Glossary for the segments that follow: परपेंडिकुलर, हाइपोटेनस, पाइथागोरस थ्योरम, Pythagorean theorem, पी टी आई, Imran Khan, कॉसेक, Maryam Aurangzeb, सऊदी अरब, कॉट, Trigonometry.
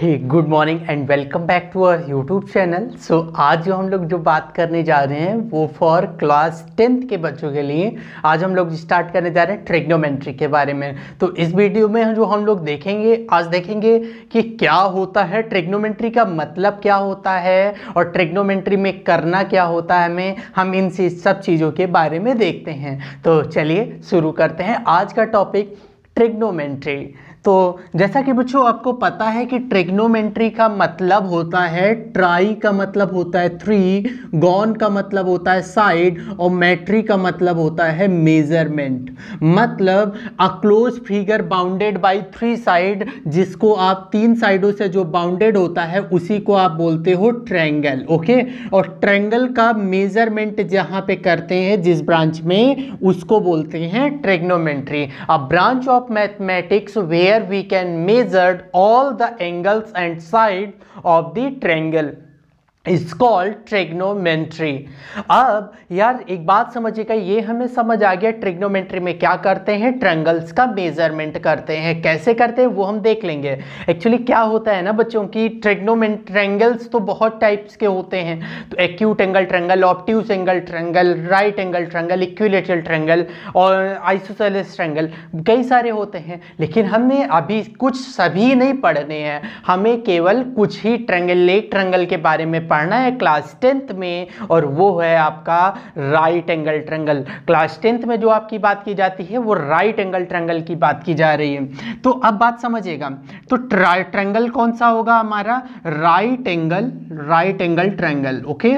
Hey good morning and welcome back to our YouTube channel. So आज हम लोग बात करने जा रहे हैं वो फॉर क्लास 10th के बच्चों के लिए आज हम लोग स्टार्ट करने जा रहे हैं ट्रिग्नोमेट्री के बारे में। तो इस वीडियो में जो हम लोग आज देखेंगे कि क्या होता है ट्रिग्नोमेट्री, का मतलब क्या होता है और ट्रिग्नोमेट्री में करना क्या होता है, हम इन सब चीज़ों के बारे में देखते हैं। तो चलिए शुरू करते हैं। आज का टॉपिक ट्रिग्नोमेट्री। तो जैसा कि बच्चों आपको पता है कि ट्रिग्नोमेट्री का मतलब होता है ट्राई, का मतलब होता है थ्री, गॉन का मतलब होता है साइड, और मेट्री का मतलब होता है मेजरमेंट। मतलब a close figure bounded by three side, जिसको आप तीन साइडों से जो बाउंडेड होता है उसी को आप बोलते हो ट्रायंगल। ओके, और ट्रायंगल का मेजरमेंट जहाँ पे करते हैं जिस ब्रांच में, उसको बोलते हैं trigonometry, a branch of mathematics way we can measure all the angles and sides of the triangle is called trigonometry। अब यार एक बात समझिएगा, ये हमें समझ आ गया ट्रिग्नोमेट्री में क्या करते हैं, ट्रायंगल्स का मेजरमेंट करते हैं। कैसे करते हैं वो हम देख लेंगे। एक्चुअली क्या होता है ना बच्चों की ट्रायंगल्स तो बहुत टाइप्स के होते हैं। तो acute angle triangle, obtuse angle triangle, right angle triangle, equilateral triangle और आइसोसेलेस ट्रायंगल, कई सारे होते हैं। लेकिन हमने अभी सभी नहीं पढ़ने हैं, हमें केवल कुछ ही ट्रायंगल के बारे में पढ़ना है क्लास 10th में, और वो है आपका right angle triangle. Class 10th में जो आपकी बात की जाती है वो राइट एंगल ट्रायंगल की बात की जा रही है। तो अब बात समझिएगा, तो ट्रायंगल कौन सा होगा हमारा, right angle triangle. Okay,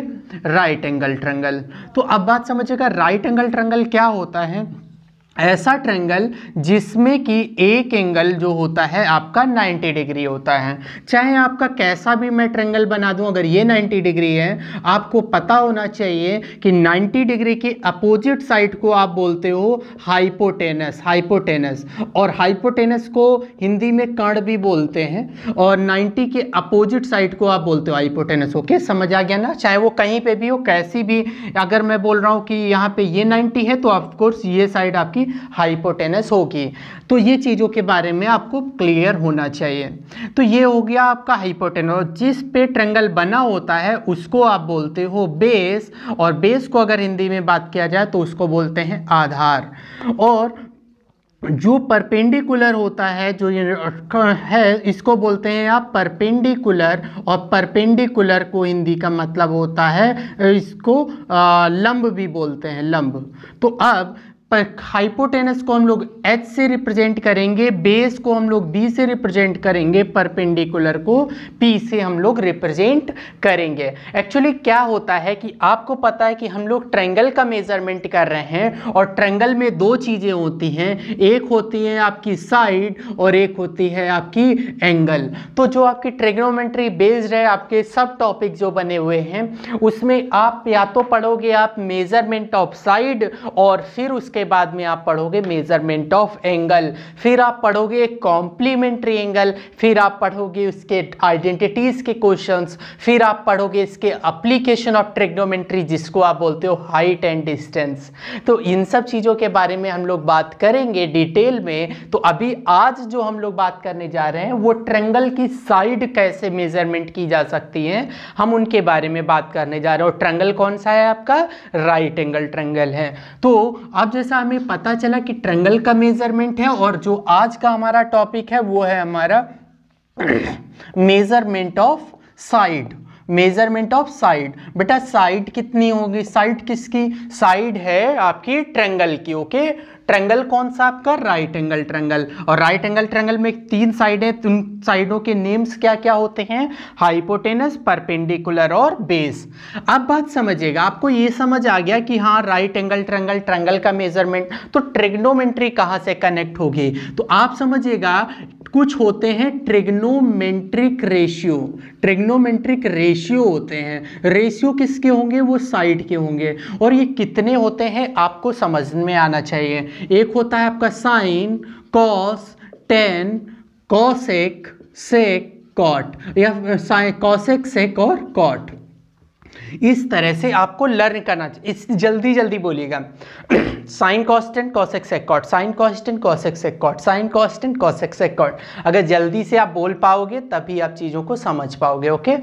right angle triangle. तो अब बात समझिएगा राइट एंगल ट्रायंगल क्या होता है, ऐसा ट्रायंगल जिसमें कि एक एंगल जो होता है आपका 90 डिग्री होता है। चाहे आपका कैसा भी मैं ट्रायंगल बना दूं, अगर ये 90 डिग्री है, आपको पता होना चाहिए कि 90 डिग्री के अपोजिट साइड को आप बोलते हो हाइपोटेनस, और हाइपोटेनस को हिंदी में कर्ण भी बोलते हैं, और 90 के अपोजिट साइड को आप बोलते हो हाइपोटेनस। ओके, समझ आ गया ना। चाहे वो कहीं पर भी हो, कैसी भी, अगर मैं बोल रहा हूँ कि यहाँ पर ये 90 है तो ऑफकोर्स ये साइड आपकी हाइपोटेनस होगी। तो ये चीजों के बारे में आपको क्लियर होना चाहिए। तो ये हो गया आपका हाइपोटेनस। जिस पे ट्रायंगल बना होता है उसको आप बोलते हो बेस, और बेस को अगर हिंदी में बात किया जाए तो उसको बोलते हैं आधार। और जो परपेंडिकुलर होता है जो है, इसको बोलते हैं आप परपेंडिकुलर, और परपेंडिकुलर को हिंदी का मतलब होता है, इसको लंब भी बोलते हैं, लंब। तो अब हाइपोटेनस को हम लोग H से रिप्रेजेंट करेंगे, बेस को हम लोग B से रिप्रेजेंट करेंगे, परपेंडिकुलर को P से हम लोग रिप्रेजेंट करेंगे। एक्चुअली क्या होता है कि आपको पता है कि हम लोग ट्रायंगल का मेजरमेंट कर रहे हैं, और ट्रायंगल में दो चीज़ें होती हैं, एक होती है आपकी साइड और एक होती है आपकी एंगल। तो जो आपकी ट्रिग्नोमेट्री बेस्ड है, आपके सब टॉपिक जो बने हुए हैं उसमें आप या तो पढ़ोगे आप मेजरमेंट ऑफ साइड, और फिर उसके बाद में आप पढ़ोगे मेजरमेंट ऑफ एंगल, फिर आप पढ़ोगे कॉम्प्लीमेंट्री एंगल, फिर आप पढ़ोगे उसके आइडेंटिटीज के क्वेश्चंस, फिर आप पढ़ोगे इसके एप्लीकेशन ऑफ ट्रिग्नोमेट्री जिसको आप बोलते हो हाइट एंड डिस्टेंस। तो इन सब चीजों के बारे में हम लोग बात करेंगे डिटेल में। तो अभी आज जो हम लोग बात करने जा रहे हैं वो ट्रायंगल की साइड कैसे मेजरमेंट की जा सकती है, हम उनके बारे में बात करने जा रहे हैं। और ट्रायंगल कौन सा है आपका, राइट एंगल ट्रायंगल है। तो आप जैसे हमें पता चला कि ट्रायंगल का मेजरमेंट है, और जो आज का हमारा टॉपिक है वो है हमारा measurement of side. Measurement of side, बेटा साइड कितनी होगी, साइड किसकी, साइड है आपकी ट्रायंगल की। ओके, ट्रायंगल कौन सा आपका, राइट एंगल ट्रायंगल, और राइट एंगल ट्रायंगल में तीन साइड है, उन साइडों के नेम्स क्या क्या होते हैं, हाइपोटेनस, परपेंडिकुलर और बेस। अब बात समझिएगा, आपको ये समझ आ गया कि हाँ राइट एंगल ट्रायंगल, ट्रायंगल का मेजरमेंट, तो ट्रिग्नोमेट्री कहाँ से कनेक्ट होगी। तो आप समझिएगा कुछ होते हैं ट्रिग्नोमेट्रिक रेशियो, ट्रिग्नोमेट्रिक रेशियो होते हैं। रेशियो किसके होंगे, वो साइड के होंगे। और ये कितने होते हैं आपको समझ में आना चाहिए। एक होता है आपका sine, cos, tan, कॉसेक, sec, कॉट, या साइन, कॉसेक, सेक और कॉट। इस तरह से आपको लर्न करना चाहिए। इस जल्दी जल्दी बोलिएगा, sine constant cos x sec cot, sine constant cos x sec cot, sine constant cos x sec cot. अगर जल्दी से आप बोल पाओगे तभी आप चीज़ों को समझ पाओगे। ओके,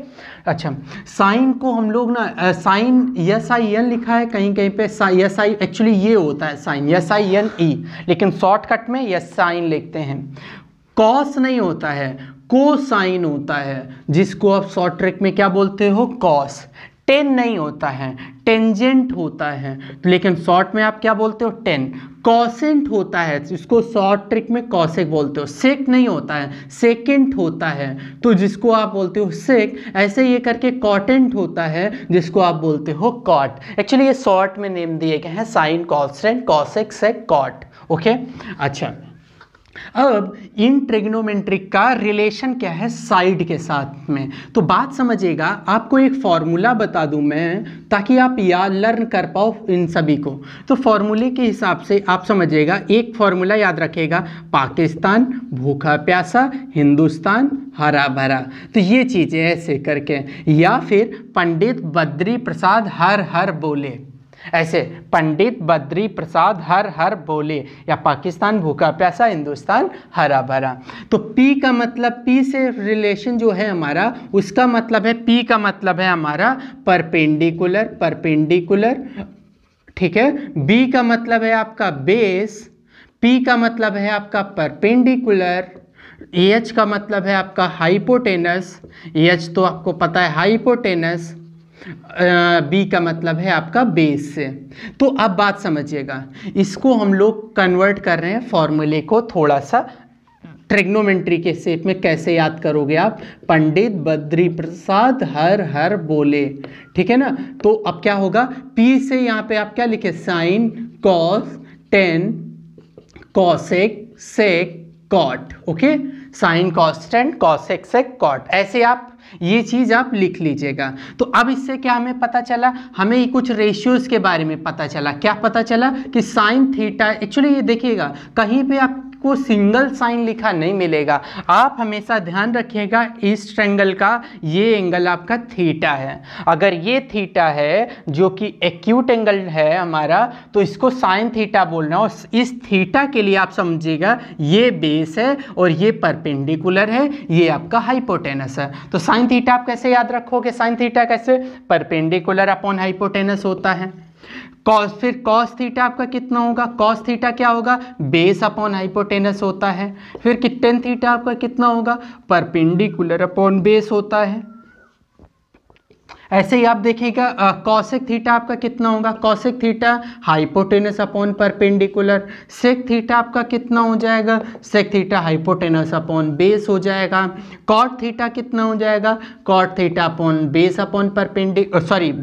अच्छा साइन को हम लोग ना साइन यस आई एन लिखा है कहीं कहीं पे, यस आई एक्चुअली ये होता है sine S I N E, लेकिन शॉर्टकट में यस साइन लिखते हैं। कॉस नहीं होता है, कोसाइन होता है, जिसको आप शॉर्ट ट्रिक में क्या बोलते हो, कॉस। टेन नहीं होता है, टेंजेंट होता है, लेकिन शॉर्ट में आप क्या बोलते हो, टेन। कॉसेंट होता है, जिसको शॉर्ट ट्रिक में कॉसेक बोलते हो। सेक नहीं होता है, सेकेंट होता है, तो जिसको आप बोलते हो सेक। ऐसे ये करके कॉटेंट होता है, जिसको आप बोलते हो कॉट। एक्चुअली ये शॉर्ट में नेम दिए गए हैं, sine constant कॉसेक sec कॉट। Okay, अच्छा अब इन ट्रिग्नोमेट्री का रिलेशन क्या है साइड के साथ में, तो बात समझिएगा। आपको एक फार्मूला बता दूं मैं, ताकि आप याद लर्न कर पाओ इन सभी को। तो फार्मूले के हिसाब से आप समझिएगा, एक फार्मूला याद रखिएगा, पाकिस्तान भूखा प्यासा, हिंदुस्तान हरा भरा। तो ये चीज़ें ऐसे करके, या फिर पंडित बद्री प्रसाद हर हर बोले, ऐसे पंडित बद्री प्रसाद हर हर बोले, या पाकिस्तान भूखा प्यासा हिंदुस्तान हरा भरा। तो पी का मतलब, पी से रिलेशन जो है हमारा, उसका मतलब है, पी का मतलब है हमारा परपेंडिकुलर, परपेंडिकुलर, ठीक है। बी का मतलब है आपका बेस, पी का मतलब है आपका परपेंडिकुलर, एच का मतलब है आपका हाइपोटेनस, एच तो आपको पता है हाइपोटेनस, बी का मतलब है आपका बेस से। तो अब बात समझिएगा, इसको हम लोग कन्वर्ट कर रहे हैं फॉर्मूले को, थोड़ा सा ट्रिग्नोमेट्री के शेप में कैसे याद करोगे आप, पंडित बद्री प्रसाद हर हर बोले, ठीक है ना। तो अब क्या होगा, पी से यहाँ पे आप क्या लिखे, sine cos tan कॉसेक sec कॉट। Okay, sine constant कॉसेक sec कॉट, ऐसे आप ये चीज़ आप लिख लीजिएगा। तो अब इससे क्या हमें पता चला, हमें कुछ रेशियोज़ के बारे में पता चला। क्या पता चला कि साइन थीटा, एक्चुअली ये देखिएगा कहीं पे आपको सिंगल साइन लिखा नहीं मिलेगा। आप हमेशा ध्यान रखिएगा, इस ट्रायंगल का ये एंगल आपका थीटा है। अगर ये थीटा है जो कि एक्यूट एंगल है हमारा, तो इसको साइन थीटा बोलना। और इस थीटा के लिए आप समझिएगा, ये बेस है और ये परपेंडिकुलर है, ये आपका हाइपोटेनस है। तो साइन थीटा आप कैसे याद रखोगे, साइन थीटा कैसे, परपेंडिकुलर अपॉन हाइपोटेनस होता है। कॉस, फिर कॉस थीटा आपका कितना होगा, कॉस थीटा क्या होगा, बेस अपॉन हाइपोटेनस होता है। फिर टेन थीटा आपका कितना होगा, परपेंडिकुलर अपॉन बेस होता है। ऐसे ही आप देखिएगा, कॉसेक थीटा आपका कितना होगा, कॉसेक theta हाइपोटेनस upon परपेंडिकुलर। Sec theta आपका कितना हो जाएगा, sec theta हाइपोटेनस upon base हो जाएगा। कॉट थीटा कितना हो जाएगा, कॉट theta upon base upon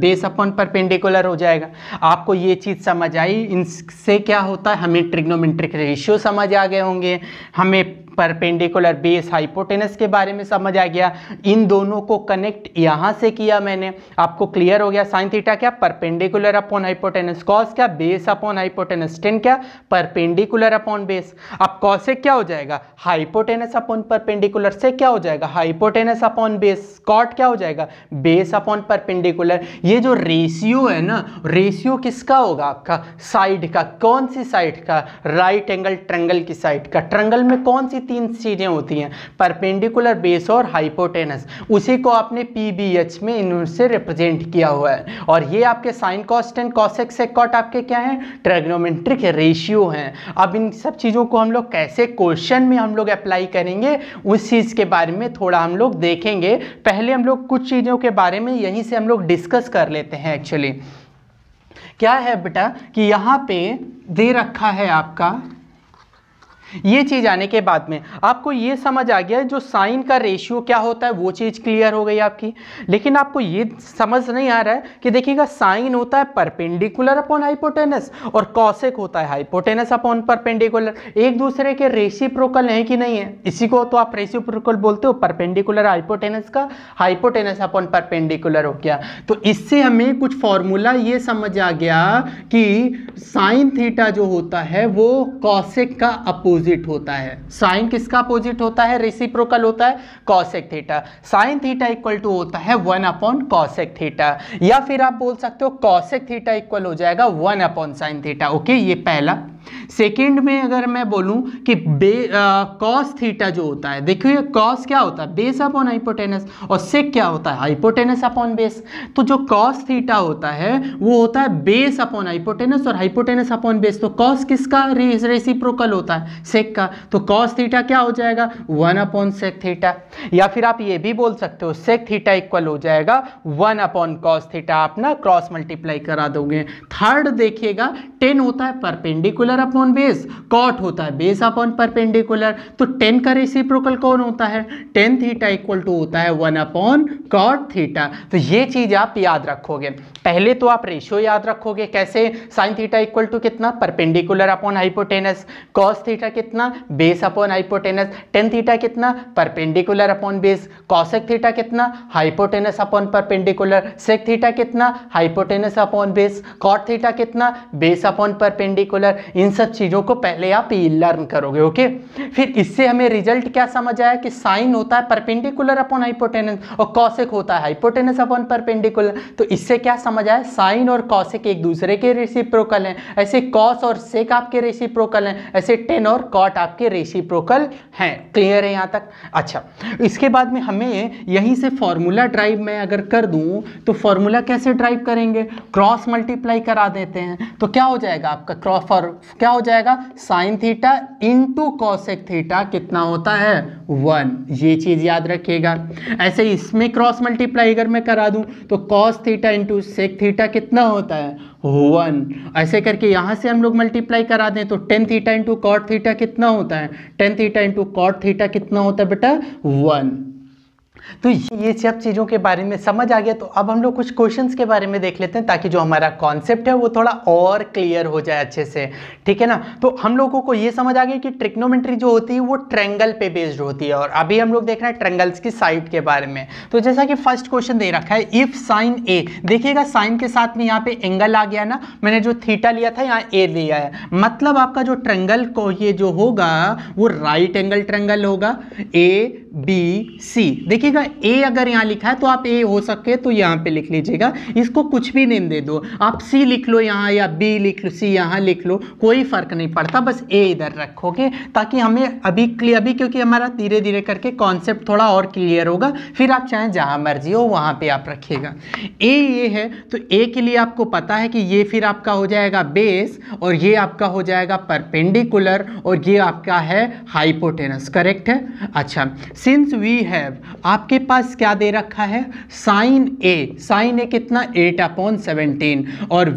base upon परपेंडिकुलर हो जाएगा। आपको ये चीज़ समझ आई, इनसे क्या होता है, हमें ट्रिग्नोमेट्रिक रेशियो समझ आ गए होंगे, हमें परपेंडिकुलर बेस हाइपोटेनस के बारे में समझ आ गया। इन दोनों को कनेक्ट यहाँ से किया मैंने, आपको क्लियर हो गया। साइन थीटा क्या, परपेंडिकुलर अपॉन हाइपोटेनस, कॉस क्या, बेस अपॉन हाइपोटेनस, टेन क्या, परपेंडिकुलर अपॉन बेस। अब कॉसेक क्या हो जाएगा, हाइपोटेनस अपॉन परपेंडिकुलर, से क्या हो जाएगा, हाइपोटेनस अपॉन बेस। कॉट क्या हो जाएगा, बेस अपॉन परपेंडिकुलर। ये जो रेशियो है ना, रेशियो किसका होगा आपका, साइड का। कौन सी साइड का, राइट एंगल ट्रायंगल की साइड का। ट्रायंगल में कौन सी तीन चीजें होती हैं, परपेंडिकुलर बेस और हाइपोटेनस। उसी को आपने पीबीएच में इनसे रिप्रेजेंट किया हुआ है। और ये आपके sine constant कॉसेक sec कॉट आपके क्या हैं, ट्रिग्नोमेट्रिक रेशियो हैं। अब इन सब चीज़ों को हम लोग कैसे क्वेश्चन में हम लोग अप्लाई करेंगे, उस चीज़ के बारे में थोड़ा हम लोग देखेंगे। पहले हम लोग कुछ चीज़ों के बारे में यहीं से हम लोग डिस्कस कर लेते हैं। एक्चुअली क्या है बेटा कि यहाँ पे दे रखा है आपका, ये चीज़ आने के बाद में आपको ये समझ आ गया है जो साइन का रेशियो क्या होता है, वो चीज़ क्लियर हो गई आपकी। लेकिन आपको ये समझ नहीं आ रहा है कि देखिएगा, साइन होता है परपेंडिकुलर अपॉन हाइपोटेनस और कॉसेक होता है हाइपोटेनस अपॉन परपेंडिकुलर। एक दूसरे के रेसिप्रोकल है कि नहीं है, इसी को तो आप रेसिप्रोकल बोलते हो। परपेंडिकुलर हाइपोटेनस का, हाइपोटेनस अपॉन परपेंडिकुलर हो गया। तो इससे हमें कुछ फॉर्मूला ये समझ आ गया कि साइन थीटा जो होता है वो कॉसेक का अपोजिट अपोजिट होता है। साइन किसका अपोजिट होता है? रेसिप्रोकल होता है। कॉसेक theta, sine theta equal to होता है 1 अपॉन कॉसेक थीटा, या फिर आप बोल सकते हो कॉसेक थीटा इक्वल हो जाएगा 1 अपॉन साइन थीटा। ओके, ये पहला। सेकेंड में अगर मैं बोलूं कि कॉस थीटा जो होता है, देखिए कॉस क्या होता है? बेस अपॉन हाइपोटेनस, और सेक क्या होता है? हाइपोटेनस upon base. तो जो कॉस थीटा होता है वो होता है बेस अपॉन हाइपोटेनस और हाइपोटेनस अपॉन बेस। तो कॉस किसका? रेसिप्रोकल होता है, सेक का। तो कॉस थीटा क्या हो जाएगा? 1 अपॉन सेक थीटा। या फिर आप ये भी बोल सकते हो सेक थीटा इक्वल हो जाएगा 1 अपॉन कॉस थीटा। आप ना क्रॉस मल्टीप्लाई करा दोगे। थर्ड देखिएगा, टेन होता है परपेंडिकुलर अपॉन बेस, कॉट होता है बेस अपॉन परपेंडिकुलर। तो 10 का रेसिप्रोकल कौन होता है? 10 थीटा इक्वल टू होता है 1 अपॉन कॉट थीटा। तो ये चीज आप याद रखोगे। पहले तो आप रेशियो याद रखोगे कैसे? साइन थीटा इक्वल टू कितना? परपेंडिकुलर upon हाइपोटेनस। Cos theta कितना? Base upon हाइपोटेनस। Tan theta कितना? परपेंडिकुलर upon base. कॉसेक theta कितना? हाइपोटेनस upon परपेंडिकुलर। Sec theta कितना? हाइपोटेनस upon base. कॉट theta कितना? Base upon परपेंडिकुलर। इन सब चीज़ों को पहले आप लर्न करोगे। ओके, फिर इससे हमें रिजल्ट क्या समझ आया कि साइन होता है परपेंडिकुलर अपॉन हाइपोटेनस और कॉसेक होता है हाइपोटेनस अपॉन परपेंडिकुलर। तो इससे क्या समझ आया? साइन और कॉसेक एक दूसरे के रेसिप्रोकल हैं, ऐसे कॉस और सेक आपके रेसिप्रोकल हैं, ऐसे टेन और कॉट आपके रेसिप्रोकल हैं। क्लियर है यहाँ तक? अच्छा, इसके बाद में हमें यहीं से फॉर्मूला ड्राइव में अगर कर दूँ तो फॉर्मूला कैसे ड्राइव करेंगे? क्रॉस मल्टीप्लाई करा देते हैं। तो क्या हो जाएगा आपका? क्या हो जाएगा? Sine theta into कॉसेक theta कितना होता है? 1। ये चीज याद रखिएगा। ऐसे इसमें क्रॉस मल्टीप्लाई अगर मैं करा दूं तो cos theta into sec theta कितना होता है? 1। ऐसे करके यहाँ से हम लोग मल्टीप्लाई करा दें तो tan theta into कॉट theta कितना होता है? Tan theta into कॉट theta कितना होता है बेटा? 1। तो ये सब चीज़ों के बारे में समझ आ गया। तो अब हम लोग कुछ क्वेश्चंस के बारे में देख लेते हैं ताकि जो हमारा कॉन्सेप्ट है वो थोड़ा और क्लियर हो जाए अच्छे से, ठीक है ना। तो हम लोगों को ये समझ आ गया कि ट्रिग्नोमेट्री जो होती है वो ट्रायंगल पे बेस्ड होती है, और अभी हम लोग देख रहे हैं ट्रायंगल्स की साइड के बारे में। तो जैसा कि फर्स्ट क्वेश्चन दे रखा है, इफ साइन ए, देखिएगा साइन के साथ में यहाँ पे एंगल आ गया ना, मैंने जो थीटा लिया था यहाँ ए लिया है, मतलब आपका जो ट्रायंगल को ये जो होगा वो राइट एंगल ट्रायंगल होगा, ए बी सी। देखिए ए अगर यहां लिखा है तो आप ए हो सके तो यहां पे लिख लीजिएगा, इसको कुछ भी नेम दे दो आप, सी लिख लो यहां या बी लिख लो, सी यहां लिख लो, कोई फर्क नहीं पड़ता, बस ए इधर रखोगे ताकि हमें अभी क्योंकि हमारा धीरे धीरे करके कॉन्सेप्ट थोड़ा और क्लियर होगा, फिर आप चाहे जहां मर्जी हो वहां पे आप रखिएगा। ए है तो ए के लिए आपको पता है कि ये फिर आपका हो जाएगा बेस और ये आपका हो जाएगा परपेंडिकुलर और ये आपका है हाइपोटेनस, करेक्ट है। अच्छा, सिंस वी हैव, आपके पास क्या दे रखा है? साइन ए, साइन ए कितना? 8 अपॉन 17, और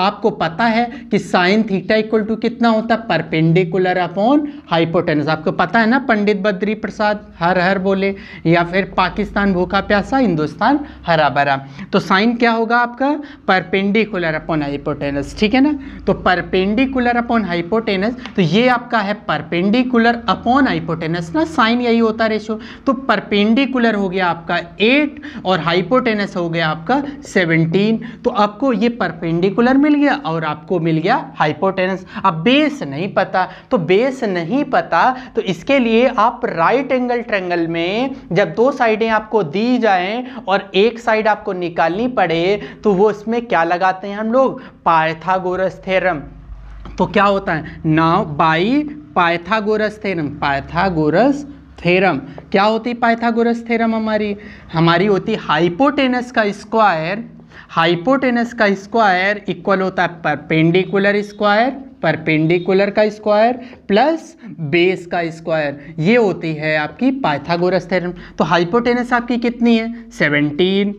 आपको पता है कि साइन थीटा इक्वल टू कितना होता है? परपेंडिकुलर upon हाइपोटेनस। आपको पता है ना, पंडित बद्री प्रसाद हर हर बोले या फिर पाकिस्तान भूखा प्यासा हिंदुस्तान हरा भरा। तो साइन क्या होगा आपका? परपेंडिकुलर अपॉन हाइपोटेनस, ठीक है ना। तो परपेंडिकुलर अपॉन हाइपोटेनस, तो ये आपका है परपेंडिकुलर अपॉन हाइपोटेनस ना, साइन यही होता है रेशो। तो परपेंडिकुलर हो गया आपका 8 और हाइपोटेनस हो गया आपका 17। तो आपको ये परपेंडिकुलर मिल गया और आपको मिल गया हाइपोटेनस। अब बेस नहीं पता, तो बेस नहीं पता तो इसके लिए आप राइट एंगल ट्रायंगल में जब दो साइडें आपको दी जाएं और एक साइड आपको निकालनी पड़े तो वो इसमें क्या लगाते हैं हम लोग? पाइथागोरस थ्योरम। तो क्या होता है? Now by पाइथागोरस थ्योरम, पाइथागोरस थ्योरम क्या होती है? पाइथागोरस थ्योरम हमारी होती हाइपोटेनस का स्क्वायर, हाइपोटेनस का स्क्वायर इक्वल होता है परपेंडिकुलर स्क्वायर, परपेंडिकुलर का स्क्वायर प्लस बेस का स्क्वायर, ये होती है आपकी पाइथागोरस थ्योरम। तो हाइपोटेनस आपकी कितनी है? 17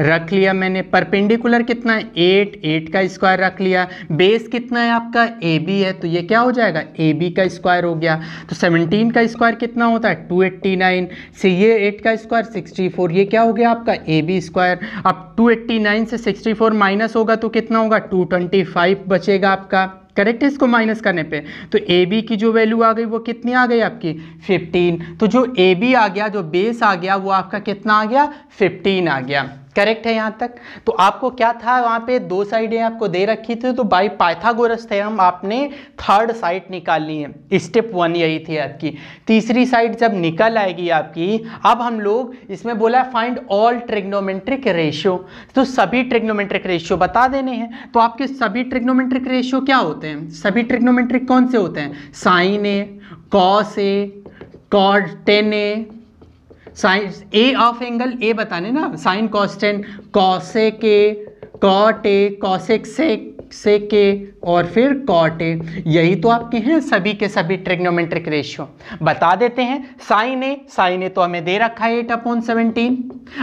रख लिया मैंने। परपेंडिकुलर कितना है? 8 का स्क्वायर रख लिया। बेस कितना है आपका? ए बी है, तो ये क्या हो जाएगा? ए बी का स्क्वायर हो गया। तो 17 का स्क्वायर कितना होता है? 289 से ये 8 का स्क्वायर 64, ये क्या हो गया आपका? A B square. अब 289 से 64 माइनस होगा तो कितना होगा? 225 बचेगा आपका, करेक्ट है। इसको माइनस करने पे तो ए बी की जो वैल्यू आ गई वो कितनी आ गई आपकी? 15। तो जो ए बी आ गया, जो बेस आ गया वो आपका कितना आ गया? 15 आ गया, करेक्ट है यहाँ तक। तो आपको क्या था, वहाँ पे दो साइडें आपको दे रखी थी, तो बाय पाइथागोरस थ्योरम आपने थर्ड साइड निकालनी है। स्टेप वन यही थी आपकी। तीसरी साइड जब निकल आएगी आपकी, अब हम लोग इसमें बोला फाइंड ऑल ट्रिग्नोमेट्रिक रेशियो, तो सभी ट्रिग्नोमेट्रिक रेशियो बता देने हैं। तो आपके सभी ट्रिग्नोमेट्रिक रेशियो क्या होते हैं, सभी ट्रिग्नोमेट्रिक कौन से होते हैं, sine A, cos A, cos tan A, sine A of angle A बताने ना, sine constant, कॉसेक A, कॉट A, कॉसेक sec A और फिर कॉट ए। यही तो आपके हैं सभी के सभी ट्रिग्नोमेट्रिक रेशियो। बता देते हैं साइन ए, साइन ए तो हमें दे रखा है 8/17।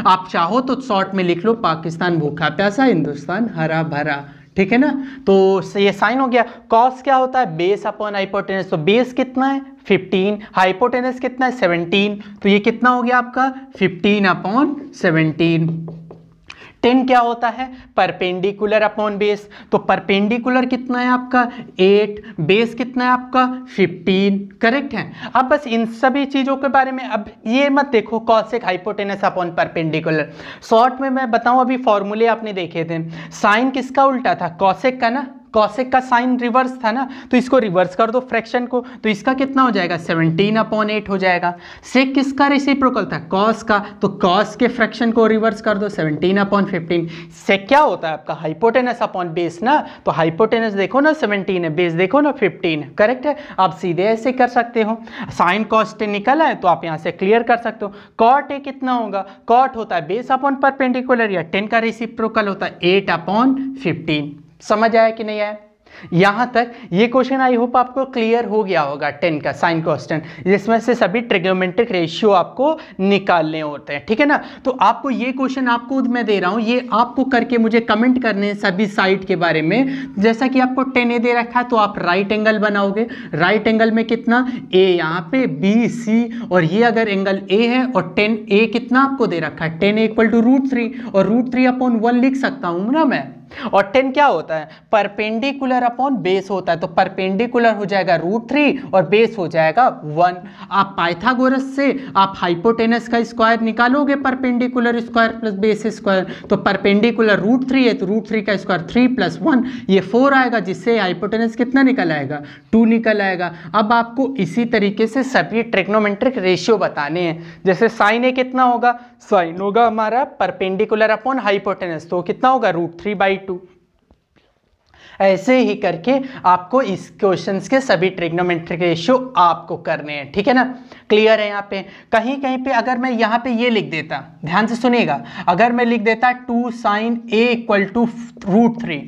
आप चाहो तो शॉर्ट में लिख लो, पाकिस्तान भूखा प्यासा, हिंदुस्तान हरा भरा, ठीक है ना। तो ये साइन हो गया। कॉस क्या होता है, बेस अपॉन हाइपोटेनस, तो बेस कितना है 15, हाइपोटेनस कितना है 17, तो ये कितना हो गया आपका 15/17। टेन क्या होता है, परपेंडिकुलर अपॉन बेस, तो परपेंडिकुलर कितना है आपका 8, बेस कितना है आपका 15, करेक्ट है। अब बस इन सभी चीज़ों के बारे में अब ये मत देखो कॉसेक हाइपोटेनस upon परपेंडिकुलर। Short में मैं बताऊं, अभी फॉर्मूले आपने देखे थे, साइन किसका उल्टा था, कॉसेक का ना, कॉसेक का साइन रिवर्स था ना, तो इसको रिवर्स कर दो फ्रैक्शन को, तो इसका कितना हो जाएगा 17/8 हो जाएगा। सेक किसका रेसिप्रोकल था, कॉस का, तो कॉस के फ्रैक्शन को रिवर्स कर दो 17/15। सेक क्या होता है आपका, हाइपोटेनस अपॉन बेस ना, तो हाइपोटेनस देखो ना 17 है, बेस देखो ना 15 है, करेक्ट है। आप सीधे ऐसे कर सकते हो, साइन कॉस्ट निकला है तो आप यहाँ से क्लियर कर सकते हो। कॉट ए कितना होगा, कॉट होता है बेस अपॉन परपेंडिकुलर या 10 का रेसिप्रोकल होता है 8/15। समझ आया कि नहीं आया यहाँ तक? ये क्वेश्चन आई होप आपको क्लियर हो गया होगा। 10 का साइन कॉन्स्टेंट, जिसमें से सभी ट्रिग्नोमेट्रिक रेशियो आपको निकालने होते हैं, ठीक है ना। तो आपको ये क्वेश्चन आपको मैं दे रहा हूँ, ये आपको करके मुझे कमेंट करने हैं सभी साइड के बारे में। जैसा कि आपको 10 ए दे रखा है, तो आप राइट एंगल बनाओगे। राइट एंगल में कितना ए, यहाँ पे बी सी, और ये अगर एंगल ए है, और 10 ए कितना आपको दे रखा है 10 इक्वल टू √3, और √3/1 लिख सकता हूँ ना मैं। और 10 क्या होता है, परपेंडिकुलर अपॉन बेस होता है, तो परपेंडिकुलर हो जाएगा √3 और बेस हो जाएगा 1। आप पाइथागोरस से आप हाइपोटेनस का स्क्वायर निकालोगे, परपेंडिकुलर square plus base square, तो परपेंडिकुलर √3 है, तो √3 का स्क्वायर 3 + 1 ये 4 आएगा, जिससे हाइपोटेनस कितना निकल आएगा 2 निकल आएगा। अब आपको इसी तरीके से सभी ट्रिग्नोमेट्रिक रेशियो बताने हैं। जैसे साइन ए कितना होगा, साइन होगा हमारा परपेंडिकुलर अपॉन हाइपोटेनस, तो कितना होगा √3/2। ऐसे ही करके आपको इस क्वेश्चंस के सभी ट्रिग्नोमेट्रिक रेशियो आपको करने हैं, ठीक है ना। क्लियर है यहाँ पे? कहीं कहीं पे अगर मैं यहाँ पे ये लिख देता, ध्यान से सुनिएगा, अगर मैं लिख देता 2 sin a = √3,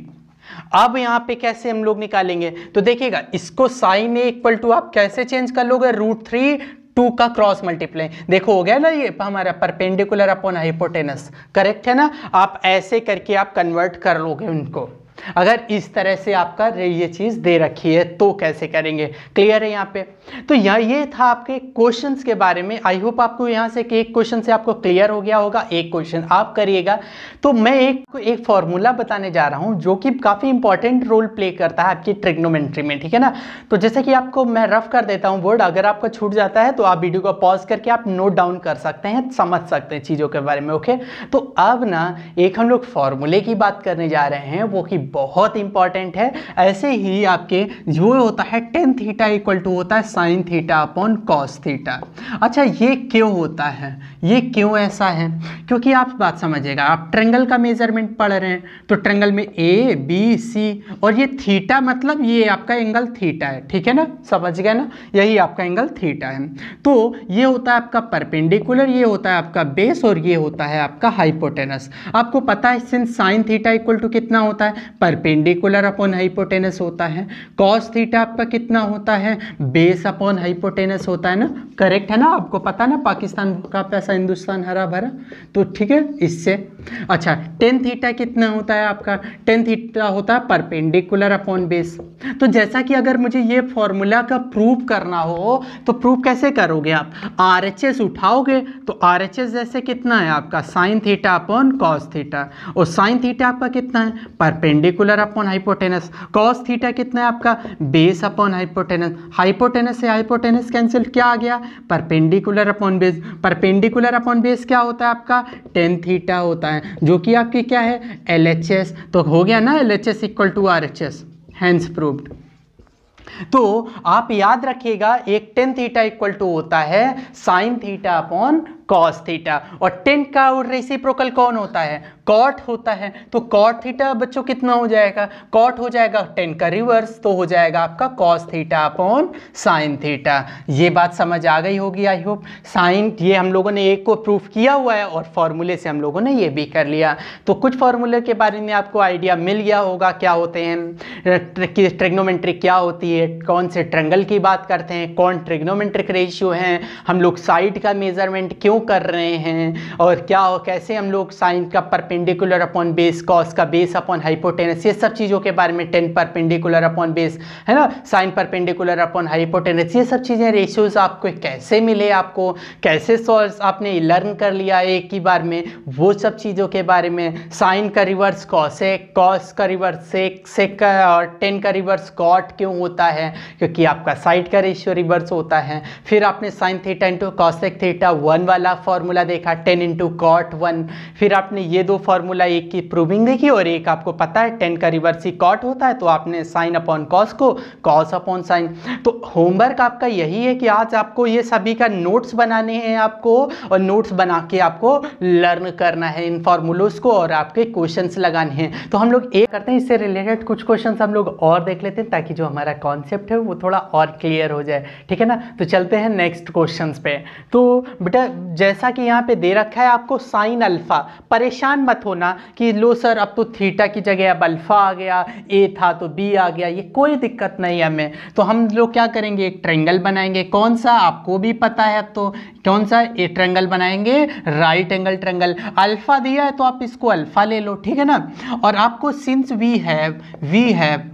अब यहाँ पे कैसे हम लोग निकालेंगे, तो देखिएगा इसको sin a = आप कैसे चेंज कर लोगे, √3 2 का क्रॉस मल्टीप्लाई, देखो हो गया ना ये हमारा परपेंडिकुलर अपॉन हाइपोटेनस, करेक्ट है ना। आप ऐसे करके आप कन्वर्ट कर लोगे उनको, अगर इस तरह से आपका ये चीज़ दे रखी है तो कैसे करेंगे। क्लियर है यहाँ पे? तो यहाँ ये था आपके क्वेश्चंस के बारे में। आई होप आपको यहाँ से कि एक क्वेश्चन से आपको क्लियर हो गया होगा। एक क्वेश्चन आप करिएगा। तो मैं एक फॉर्मूला बताने जा रहा हूँ जो कि काफ़ी इंपॉर्टेंट रोल प्ले करता है आपकी ट्रिग्नोमेट्री में, ठीक है ना। तो जैसे कि आपको मैं रफ कर देता हूँ वर्ड, अगर आपको छूट जाता है तो आप वीडियो को पॉज करके आप नोट डाउन कर सकते हैं, समझ सकते हैं चीज़ों के बारे में, ओके। तो अब ना एक हम लोग फॉर्मूले की बात करने जा रहे हैं, वो कि बहुत इंपॉर्टेंट है। ऐसे ही आपके जो होता है टेन थीटा = होता है sine theta upon cos theta. अच्छा, ये क्यों होता है, ये क्यों ऐसा है? क्योंकि आप बात समझिएगा, आप ट्रेंगल का मेजरमेंट पढ़ रहे हैं, तो ट्रेंगल में ए बी सी और ये थीटा, मतलब ये आपका एंगल थीटा है, ठीक है ना, समझ गए ना, यही आपका एंगल थीटा है। तो ये होता है आपका परपेंडिकुलर, ये होता है आपका बेस, और ये होता है आपका हाइपोटेनस। आपको पता है सिंस साइन थीटा = कितना होता है, परपेंडिकुलर अपॉन हाइपोटेनस होता है। कॉस थीटा आपका कितना होता है, बेस अपॉन हाइपोटेनस होता है ना, करेक्ट है ना। आपको पता ना, पाकिस्तान भूखा प्यासा, हिंदुस्तान हरा भरा, तो ठीक है इससे। अच्छा, टेन थीटा कितना होता है आपका, टेन थीटा होता है परपेंडिकुलर अपॉन बेस। तो जैसा कि अगर मुझे ये फॉर्मूला का प्रूफ करना हो तो प्रूफ कैसे करोगे आप, RHS उठाओगे, तो RHS जैसे कितना है आपका sine theta upon cos theta, और साइन थीटा आपका कितना है परपेंडिकुलर परपेंडिकुलर upon हाइपोटेनस। Cos theta कितना है आपका बेस अपॉन हाइपोटेनस, हाइपोटेनस से हाइपोटेनस कैंसिल, क्या आ गया परपेंडिकुलर upon base. परपेंडिकुलर upon base क्या होता है आपका टेन थीटा होता है, जो कि आपकी क्या है एलएचएस। तो हो गया ना LHS equal to RHS, hence proved. तो आप याद रखिएगा एक टेन थीटा इक्वल टू होता है sine theta upon cos theta, और टेन का रेसिप्रोकल कौन होता है कॉट होता है। तो कॉट थीटा बच्चों कितना हो जाएगा, कॉट हो जाएगा टेन का रिवर्स, तो हो जाएगा आपका cos theta upon sine theta. ये बात समझ आ गई होगी आई होप। साइन ये हम लोगों ने एक को प्रूफ किया हुआ है और फॉर्मूले से हम लोगों ने ये भी कर लिया। तो कुछ फॉर्मूले के बारे में आपको आइडिया मिल गया होगा, क्या होते हैं, ट्रिग्नोमेट्री क्या होती है, कौन से ट्रेंगल की बात करते हैं, कौन ट्रिग्नोमेट्रिक रेशियो हैं, हम लोग साइड का मेजरमेंट क्यों कर रहे हैं, और क्या हो कैसे हम लोग साइन का परपेंडिकुलर अपॉन बेस, कॉस का बेस अपॉन हाइपोटेनस, ये सब चीज़ों के बारे में, टेन परपेंडिकुलर अपॉन बेस है ना, साइन परपेंडिकुलर अपॉन हाइपोटेनस, ये सब चीज़ें रेशियोज आपको कैसे मिले, आपको कैसे सोल्व आपने लर्न कर लिया एक ही बार में, वो सब चीज़ों के बारे में। साइन का रिवर्स कॉसेक, कॉस का रिवर्स सेक, और टेन का रिवर्स कॉट क्यों होता है क्योंकि आपका साइड का रेशियो रिवर्स होता है। फिर आपने sine theta into कॉसेक theta one वाला फॉर्मूला देखा, टेन इंटू कॉट वन। फिर आपने ये दो फॉर्मूला, एक की प्रूविंग देखी और एक आपको पता है टेन का रिवर्स ही कॉट होता है, तो आपने साइन अपॉन कॉस को कॉस अपॉन साइन। तो होमवर्क आपका यही है कि आज आपको ये सभी का नोट्स बनाने हैं आपको, और नोट्स बना के आपको लर्न करना है इन फॉर्मूलोज को और आपके क्वेश्चंस लगाने हैं। तो हम लोग एक करते हैं, इससे रिलेटेड कुछ क्वेश्चंस हम लोग और देख लेते हैं ताकि जो हमारा कॉन्सेप्ट है वो थोड़ा और क्लियर हो जाए, ठीक है ना। तो चलते हैं नेक्स्ट क्वेश्चंस पे। तो बेटा जैसा कि यहाँ पे दे रखा है आपको साइन अल्फा, परेशान मत होना कि लो सर अब तो थीटा की जगह अब अल्फा आ गया, ए था तो बी आ गया, ये कोई दिक्कत नहीं है हमें। तो हम लोग क्या करेंगे एक ट्रेंगल बनाएंगे, कौन सा आपको भी पता है अब तो, कौन सा ए ट्रेंगल बनाएंगे, राइट एंगल ट्रेंगल। अल्फा दिया है तो आप इसको अल्फा ले लो, ठीक है ना। और आपको सिंस वी हैव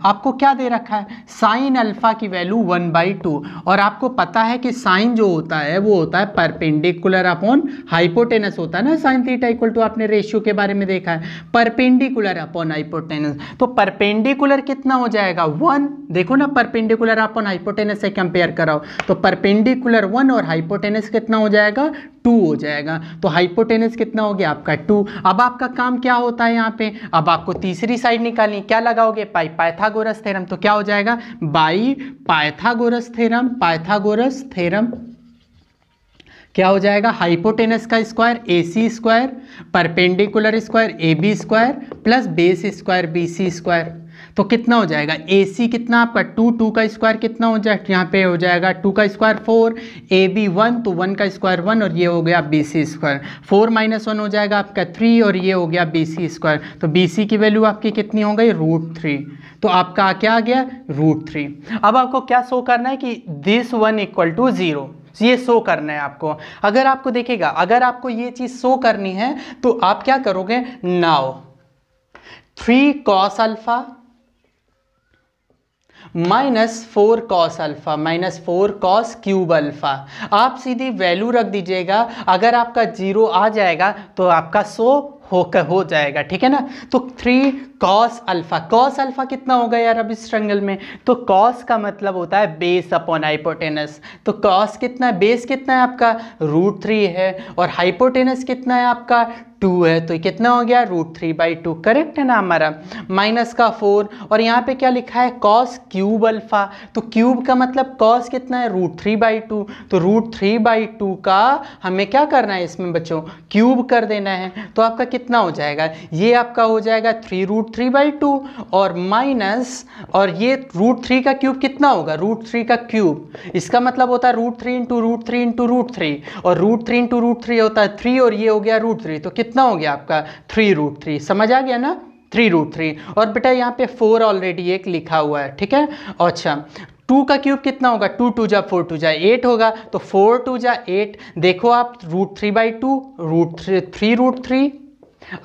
आपको क्या दे रखा है साइन अल्फा की वैल्यू 1/2, और आपको पता है कि साइन जो होता है वो होता है परपेंडिकुलर अपॉन हाइपोटेनस होता है ना, साइन थीटा इक्वल टू आपने रेशियो के बारे में देखा है परपेंडिकुलर अपॉन हाइपोटेनस। तो परपेंडिकुलर कितना हो जाएगा 1, देखो ना परपेंडिकुलर अपॉन हाइपोटेनस से कंपेयर कराओ तो परपेंडिकुलर 1 और हाइपोटेनस कितना हो जाएगा 2 हो जाएगा। तो हाइपोटेनस कितना हो गया आपका 2। अब आपका काम क्या होता है यहाँ पे, अब आपको तीसरी साइड निकालनी, क्या लगाओगे पाइथागोरस थ्योरम। तो क्या हो जाएगा by पाइथागोरस थ्योरम, पाइथागोरस थ्योरम क्या हो जाएगा हाइपोटेनस का square AC square परपेंडिकुलर square AB square plus base square BC square. तो कितना हो जाएगा AC कितना आपका 2, 2 का स्क्वायर कितना हो जाएगा यहाँ पे हो जाएगा 2 का स्क्वायर 4, AB 1 तो 1 का स्क्वायर 1, और ये हो गया BC स्क्वायर 4 - 1 हो जाएगा आपका 3, और ये हो गया BC स्क्वायर। तो BC की वैल्यू आपकी कितनी हो गई √3, तो आपका क्या आ गया √3। अब आपको क्या शो करना है कि दिस 1 इक्वल टू 0, ये शो करना है आपको। अगर आपको देखिएगा अगर आपको ये चीज़ शो करनी है तो आप क्या करोगे, now 3 cos alpha -4 cos alpha -4 cos³ alpha, आप सीधी वैल्यू रख दीजिएगा। अगर आपका 0 आ जाएगा तो आपका 100 हो जाएगा, ठीक है ना। तो 3 cos अल्फा, cos अल्फा कितना होगा यार अब इस ट्रेंगल में, तो cos का मतलब होता है बेस अपॉन हाइपोटेनस। तो cos कितना है, बेस कितना है आपका √3 है, और हाइपोटेनस कितना है आपका 2 है, तो कितना हो गया √3/2, करेक्ट है ना हमारा। माइनस का 4, और यहाँ पे क्या लिखा है cos³ अल्फा, तो क्यूब का मतलब cos कितना है √3/2, तो √3/2 का हमें क्या करना है इसमें बच्चों क्यूब कर देना है। तो आपका कितना हो जाएगा, ये आपका हो जाएगा 3√3/2 और माइनस, और ये √3 का क्यूब कितना होगा √3 का क्यूब, इसका मतलब होता है √3 × √3 × √3, और √3 × √3 होता है 3, और ये हो गया √3, तो कितना हो गया आपका 3√3। समझ आ गया ना 3√3, और बेटा यहाँ पे 4 ऑलरेडी एक लिखा हुआ है, ठीक है। अच्छा 2 का क्यूब कितना होगा, 2 × 2 = 4 × 2 = 8 होगा, तो 4 × 2 = 8। देखो आप √3/2 √3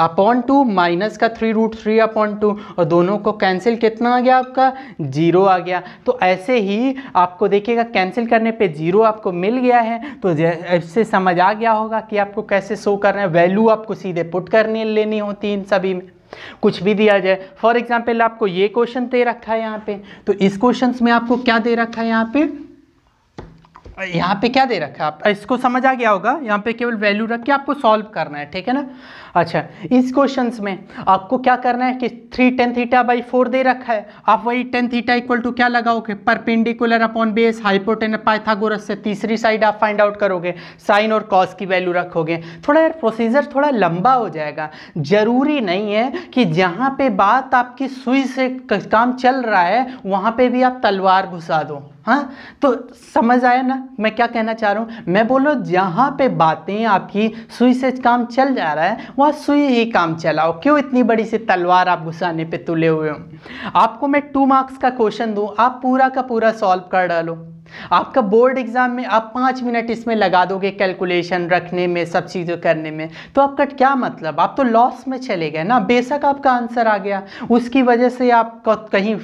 अपॉन 2 माइनस का 3√3/2, और दोनों को कैंसिल कितना आ गया आपका 0 आ गया। तो ऐसे ही आपको देखिएगा कैंसिल करने पे 0 आपको मिल गया है। तो इससे समझ आ गया होगा कि आपको कैसे शो करना है, वैल्यू आपको सीधे पुट करने लेनी होती है इन सभी में। कुछ भी दिया जाए। फॉर एग्जाम्पल आपको ये क्वेश्चन दे रखा है यहाँ पे, तो इस क्वेश्चन में आपको क्या दे रखा है यहाँ पे, क्या दे रखा है आप इसको समझ आ गया होगा। यहाँ पे केवल वैल्यू रख के आपको सॉल्व करना है, ठीक है ना। अच्छा, इस क्वेश्चन में आपको क्या करना है कि 3tan θ/4 दे रखा है, आप वही tan θ क्या लगाओगे, परपेंडिकुलर upon base हाइपोटेनस Pythagoras से तीसरी साइड आप फाइंड आउट करोगे, साइन और कॉस की वैल्यू रखोगे। थोड़ा यार प्रोसीजर थोड़ा लंबा हो जाएगा, जरूरी नहीं है कि जहाँ पे बात आपकी सुई से काम चल रहा है वहाँ पे भी आप तलवार घुसा दो। हाँ, तो समझ आया ना मैं क्या कहना चाह रहा हूँ। मैं बोलो जहाँ पे बातें आपकी सुई से काम चल जा रहा है वहाँ सुई ही काम चलाओ, क्यों इतनी बड़ी सी तलवार आप घुसाने पे तुले हुए हो। आपको मैं 2 मार्क्स का क्वेश्चन दूँ, आप पूरा का पूरा सॉल्व कर डालो। आपका बोर्ड एग्जाम में आप 5 मिनट इसमें लगा दोगे कैलकुलेशन रखने में, सब चीज़ें करने में, तो आपका क्या मतलब, आप तो लॉस में चले गए ना। बेशक आपका आंसर आ गया, उसकी वजह से आपका कहीं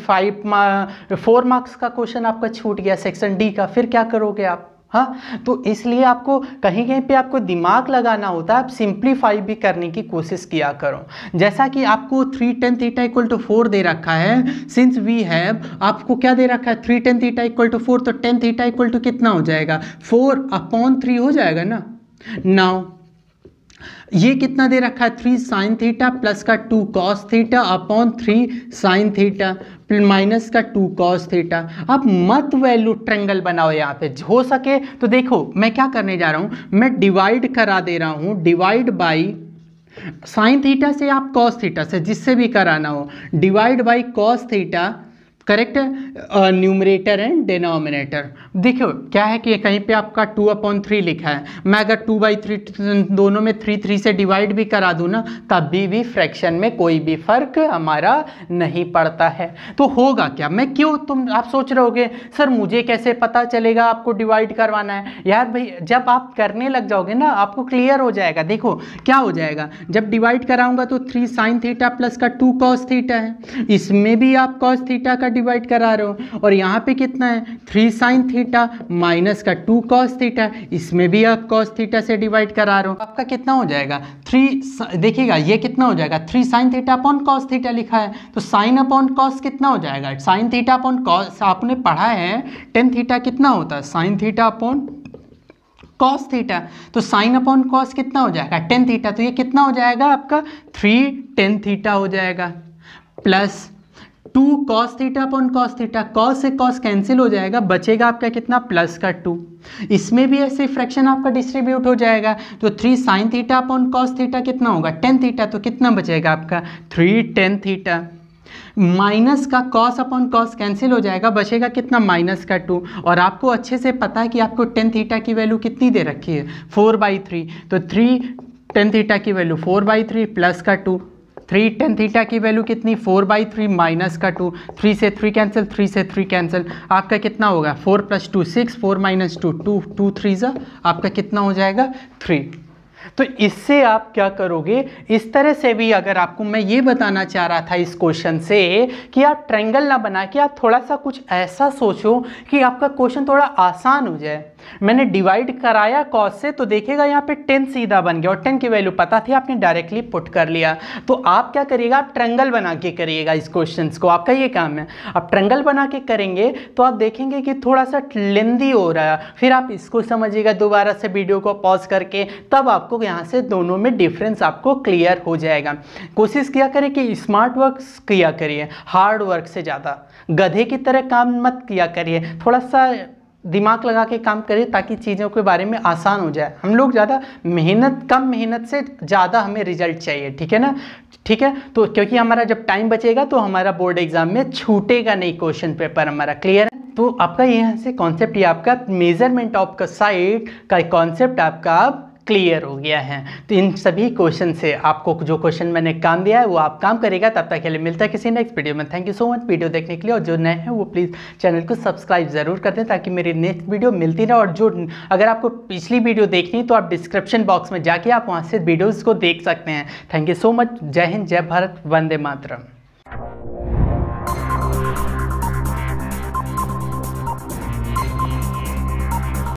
4 मार्क्स का क्वेश्चन आपका छूट गया सेक्शन डी का, फिर क्या करोगे आप। हाँ, तो इसलिए आपको कहीं कहीं पे आपको दिमाग लगाना होता है, आप सिंप्लीफाई भी करने की कोशिश किया करो। जैसा कि आपको 3tan θ/4 दे रखा है, सिंस वी हैव आपको क्या दे रखा है 3tan θ/4, तो tan θ कितना हो जाएगा 4/3 हो जाएगा ना। नाउ ये कितना दे रखा है 3sin θ प्लस का 2cos θ अपॉन 3sin θ माइनस का 2cos θ। आप मत वैल्यू ट्रेंगल बनाओ यहाँ पे, हो सके तो देखो मैं क्या करने जा रहा हूँ, मैं डिवाइड करा दे रहा हूँ, डिवाइड बाई sin θ से आप cos θ से, जिससे भी कराना हो, divide by cos θ, correct, numerator and denominator. देखो क्या है कि कहीं पे आपका 2/3 लिखा है, मैं अगर 2/3 दोनों में 3 से डिवाइड भी करा दूँ ना, तब भी फ्रैक्शन में कोई भी फर्क हमारा नहीं पड़ता है। तो होगा क्या, मैं क्यों, तुम आप सोच रहे होगे सर मुझे कैसे पता चलेगा आपको डिवाइड करवाना है। यार भाई जब आप करने लग जाओगे ना आपको क्लियर हो जाएगा। देखो क्या हो जाएगा, जब डिवाइड कराऊंगा तो 3sin θ प्लस का 2cos θ है, इसमें भी आप cos θ का डिवाइड करा रहे हो, और यहाँ पे कितना है 3sin θ माइनस का 2cos θ, इसमें भी आप cos θ से डिवाइड करा रहे हो। आपका कितना हो जाएगा 3, देखिएगा ये कितना हो जाएगा 3sin θ अपॉन cos θ लिखा है, तो sin अपॉन cos कितना हो जाएगा sin θ अपॉन cos, आपने पढ़ा है tan θ कितना होता है sin θ अपॉन cos θ, तो sin अपॉन cos कितना हो जाएगा tan θ, तो ये कितना हो जाएगा आपका 3tan θ हो जाएगा प्लस 2cos θ अपॉन cos θ, cos से cos कैंसिल हो जाएगा, बचेगा आपका कितना प्लस का 2, इसमें भी ऐसे फ्रैक्शन आपका डिस्ट्रीब्यूट हो जाएगा, तो 3sin θ अपॉन cos θ कितना होगा tan θ, तो कितना बचेगा आपका 3tan θ माइनस का cos अपॉन cos कैंसिल हो जाएगा, बचेगा कितना माइनस का 2, और आपको अच्छे से पता है कि आपको tan θ की वैल्यू कितनी दे रखी है 4/3, तो 3tan θ की वैल्यू 4/3 प्लस का 2, 3tan θ की वैल्यू कितनी 4/3 माइनस का 2, 3 से 3 कैंसिल, 3 से 3 कैंसिल, आपका कितना होगा 4+2 6, 4 - 2 2, 2 3s आपका कितना हो जाएगा 3। तो इससे आप क्या करोगे, इस तरह से भी अगर आपको, मैं ये बताना चाह रहा था इस क्वेश्चन से कि आप ट्रायंगल ना बना के आप थोड़ा सा कुछ ऐसा सोचो कि आपका क्वेश्चन थोड़ा आसान हो जाए। मैंने डिवाइड कराया कॉस से, तो देखेगा यहाँ पे 10 सीधा बन गया, और 10 की वैल्यू पता थी आपने डायरेक्टली पुट कर लिया। तो आप क्या करिएगा, आप ट्रायंगल बना के करिएगा इस क्वेश्चन को, आपका ये काम है। आप ट्रायंगल बना के करेंगे तो आप देखेंगे कि थोड़ा सा लेंदी हो रहा है, फिर आप इसको समझिएगा दोबारा से वीडियो को पॉज करके, तब आपको यहाँ से दोनों में डिफरेंस आपको क्लियर हो जाएगा। कोशिश किया करें कि स्मार्ट वर्क किया करिए, हार्ड वर्क से ज़्यादा गधे की तरह काम मत किया करिए, थोड़ा सा दिमाग लगा के काम करिए ताकि चीज़ों के बारे में आसान हो जाए। हम लोग ज़्यादा मेहनत, कम मेहनत से ज़्यादा हमें रिजल्ट चाहिए, ठीक है ना। ठीक है, तो क्योंकि हमारा जब टाइम बचेगा तो हमारा बोर्ड एग्जाम में छूटेगा नहीं क्वेश्चन पेपर हमारा, क्लियर है। तो आपका यहाँ से कॉन्सेप्ट, ये आपका मेजरमेंट ऑफ का साइड का कॉन्सेप्ट आपका क्लियर हो गया है। तो इन सभी क्वेश्चन से आपको जो क्वेश्चन मैंने काम दिया है वो आप काम करेगा। तब तक के लिए मिलता है किसी नेक्स्ट वीडियो में। Thank you so much video देखने के लिए, और जो नए हैं वो प्लीज़ चैनल को सब्सक्राइब जरूर कर दें ताकि मेरी नेक्स्ट वीडियो मिलती रहे। और जो अगर आपको पिछली वीडियो देखनी तो आप डिस्क्रिप्शन बॉक्स में जाके आप वहाँ से वीडियोज़ को देख सकते हैं। Thank you so much. जय हिंद, जय भारत, वंदे मातरम।